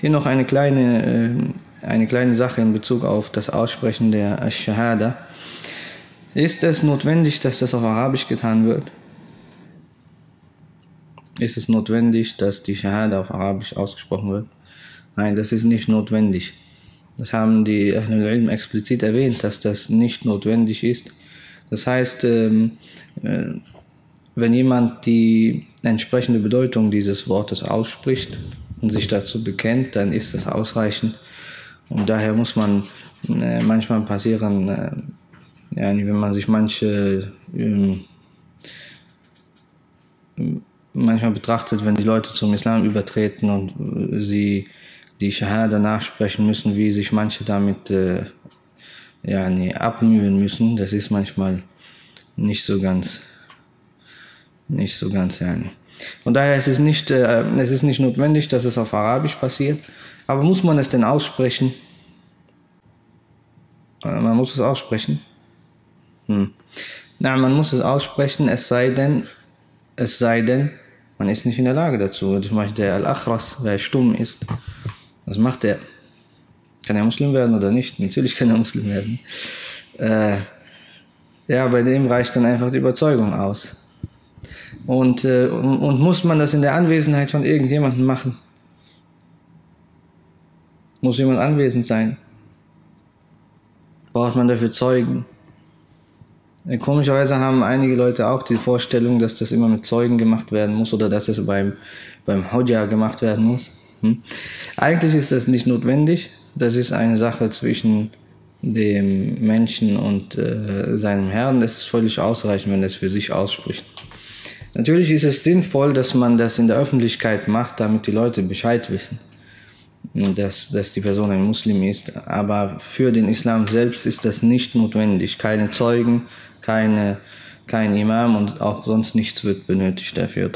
Hier noch eine kleine Sache in Bezug auf das Aussprechen der Shahada. Ist es notwendig, dass das auf Arabisch getan wird? Ist es notwendig, dass die Shahada auf Arabisch ausgesprochen wird? Nein, das ist nicht notwendig. Das haben die Ahlul-Ilm explizit erwähnt, dass das nicht notwendig ist. Das heißt, wenn jemand die entsprechende Bedeutung dieses Wortes ausspricht und sich dazu bekennt, dann ist das ausreichend. Und daher muss man manchmal passieren, wenn man sich manchmal betrachtet, wenn die Leute zum Islam übertreten und sie die Shahada nachsprechen müssen, wie sich manche damit abmühen müssen, das ist manchmal nicht so ganz. Und daher ist es nicht notwendig, dass es auf Arabisch passiert. Aber muss man es denn aussprechen? Man muss es aussprechen? Nein, man muss es aussprechen, es sei denn, man ist nicht in der Lage dazu. Zum Beispiel der Al-Achras, wer stumm ist, was macht er? Kann er Muslim werden oder nicht? Natürlich kann er Muslim werden. Bei dem reicht dann einfach die Überzeugung aus. Und muss man das in der Anwesenheit von irgendjemandem machen? Muss jemand anwesend sein? Braucht man dafür Zeugen? Komischerweise haben einige Leute auch die Vorstellung, dass das immer mit Zeugen gemacht werden muss oder dass es beim Hodja gemacht werden muss. Eigentlich ist das nicht notwendig. Das ist eine Sache zwischen dem Menschen und seinem Herrn. Das ist völlig ausreichend, wenn er es für sich ausspricht. Natürlich ist es sinnvoll, dass man das in der Öffentlichkeit macht, damit die Leute Bescheid wissen, dass die Person ein Muslim ist. Aber für den Islam selbst ist das nicht notwendig. Keine Zeugen, kein Imam und auch sonst nichts wird benötigt dafür.